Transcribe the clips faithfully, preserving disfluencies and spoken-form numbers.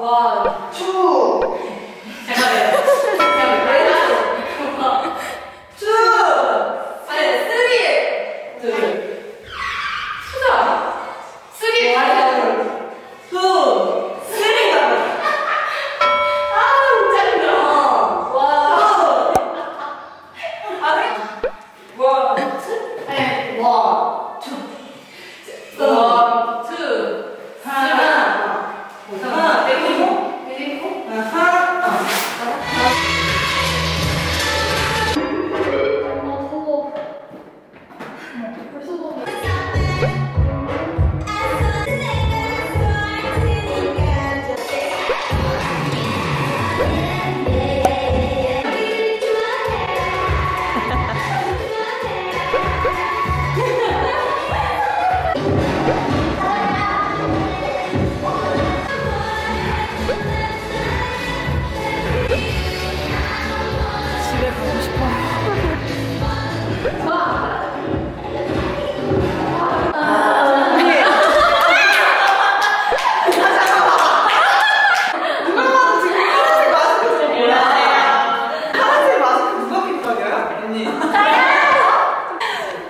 원, 투. 잠깐만요. 잠깐만요. 투. 아니, 쓰리. 둘. 투자. 쓰리. 원, 투. 쓰리. 아, 짜증나. 원, 투. 아, 그래? 원, 투. 네. 원, 투. 원, 투. 하나.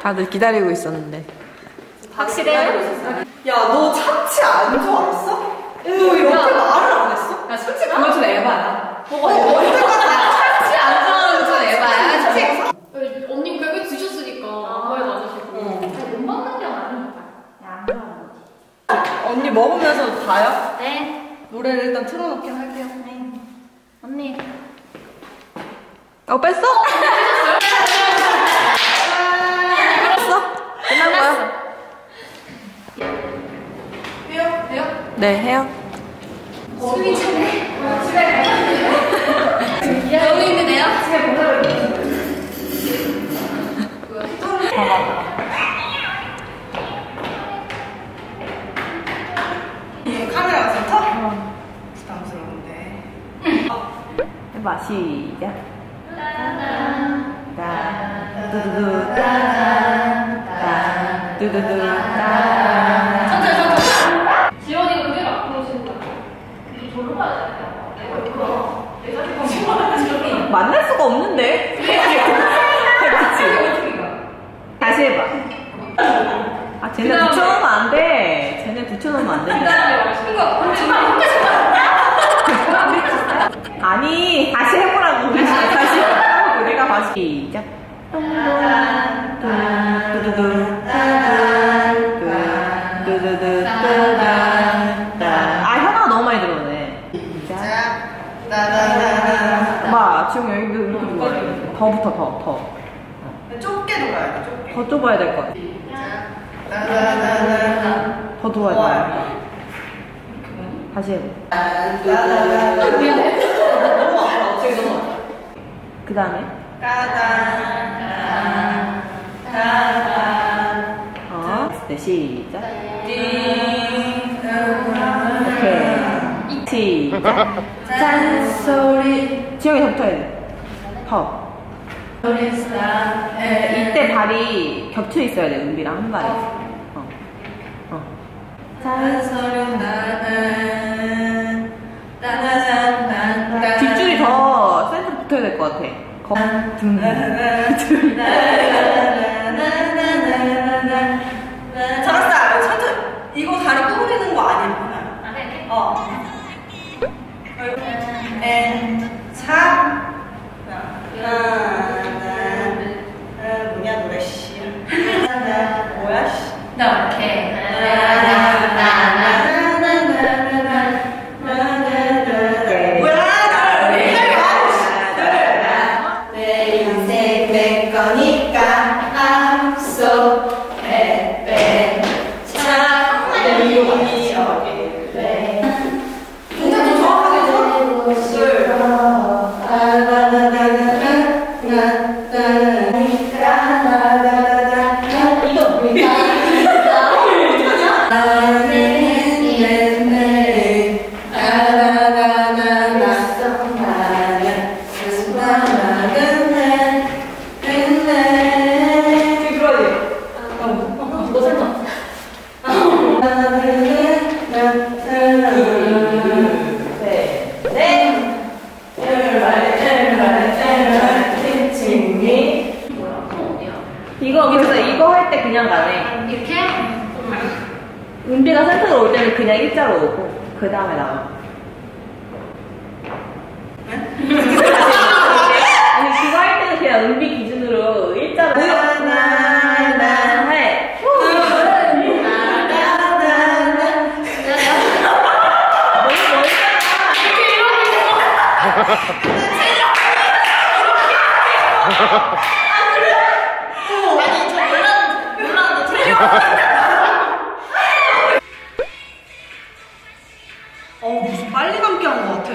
다들 기다리고 있었는데. 확실해요? 야, 너 참치 안 좋아했어? 너 왜 이렇게 말을 안 했어? 야, 솔직히 그건 좀 에바야. 뭐가 에바야? 참치 안 좋아하는 건 에바야. 언니 그렇게 드셨으니까 말도 안 하시고. 못 먹는 게 아니니까. 야, 안 좋아. 언니 먹으면서 가요? 네. 노래를 일단 틀어놓긴 할게요. 네. 언니. 어, 뺐어? 네, 해요. 숨이 차네. 집에 가요. 너무 힘드네요? 집에 못 가요. 봐봐. 카메라 센터? 어. 부담스러운데. 해봐, 시작. 따 두두두 따 따 두두두 따 천천히 천천히. 만날 수가 없는데? 그치? 다시 해봐. 아, 쟤네 붙여놓으면 안 돼. 쟤네 붙여놓으면 안 돼. 아니, 다시 해보라고. 다시 해보라고. 내가 다시. 시작. 아, 현아가 너무 많이 들어오네. 엄마, 지금 여기 이렇게 좋아해. 더부터 더, 더. 좁게 돌아야 돼, 좁게. 더 좁아야 될 것 같아. 더 돌아야 돼. 와. 다시 해봐. 아, 미안해. 너무 아파. 갑자기 너무 아파. 그 다음에? 어, 네, 시작. 오케이. 시작. 짠소리. 지영이 더 붙어야 돼. 더. 이때 발이 겹쳐 있어야 돼, 은비랑 한 발이. 어. 어. 짠소리 나는 나나나나. 뒷줄이 더 센터 붙어야 될 것 같아. 거. 나나나나나나나. 잘했다. 천천히. 이거 다리 꼬부리는 거 아니야? 안 해. 어. 엔, 사, 나, 뭐냐, 노래, 씨. 뭐야, 씨. 나, 오케이. 내 인생 내 거니까, I'm so bad, bad. 자, 내 용이 어딜 돼. 나 은비가 센터로 올 때는 그냥 일자로 오고 그 다음에 나와. 아니 그거 할 때는 그냥 은비 기준으로 일자로 어 무슨 빨리 감기 한 것 같아.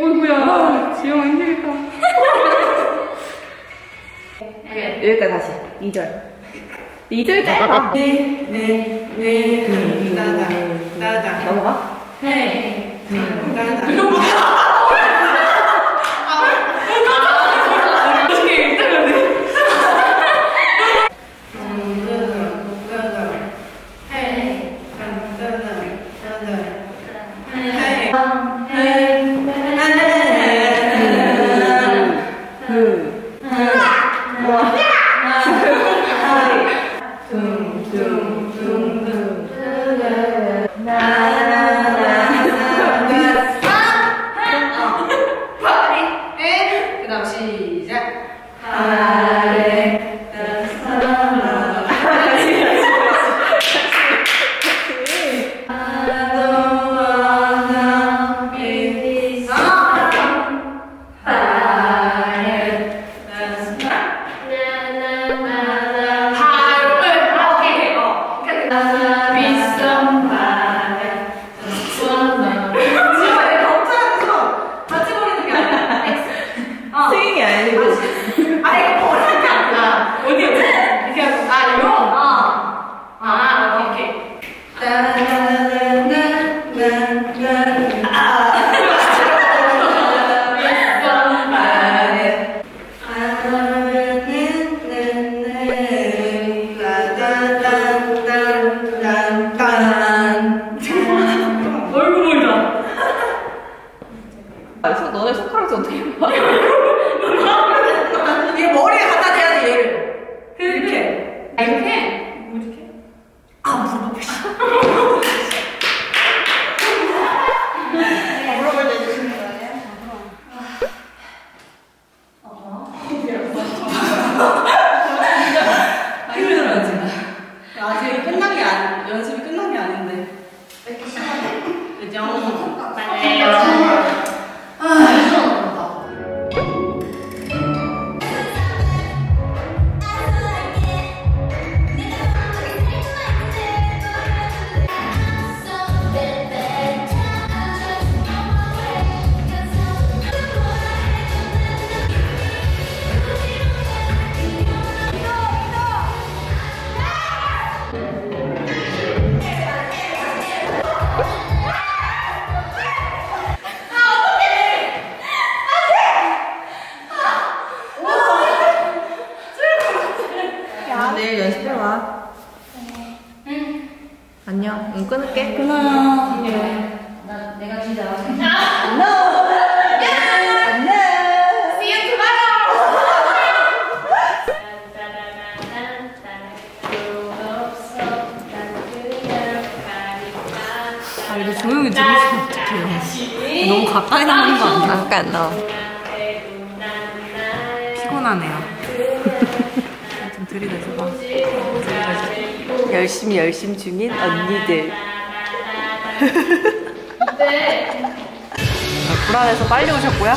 어이구야, 지영아 힘들겠다. 여기까지 다시 이 절. 이 절 짧아. 네, 네, 네, 그, 따다, 따다. 넘어가? 네, 그, 따다. 이거 뭐야? 안녕. 응, 끊을게. 끊어요. 네. 나 내가 진짜. No. 아, 이거 조용히 들으시면 어떡해요. 너무 가까이 나오는 거 아니야? 가까이 안 나와. 피곤하네요. 좀 들이대서 봐. 열심히 열심 중인 언니들. 네. 불안해서 빨리 오셨고요.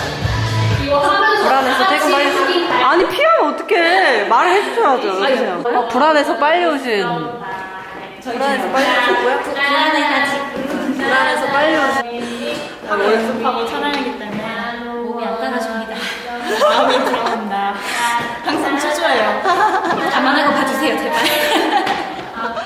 불안해서 퇴근 빨리. 아니 피하면 어떡해. 말을 해주셔야죠. 어, 불안해서 빨리 오신. 불안해서 빨리 오셨고요. 불안해서 빨리 오신. 하고 연습하고 촬영하기 때문에 몸이 안 따라줍니다. 마음이 들어간다. 항상 초조해요. 감안하고 봐주세요 제발. 아,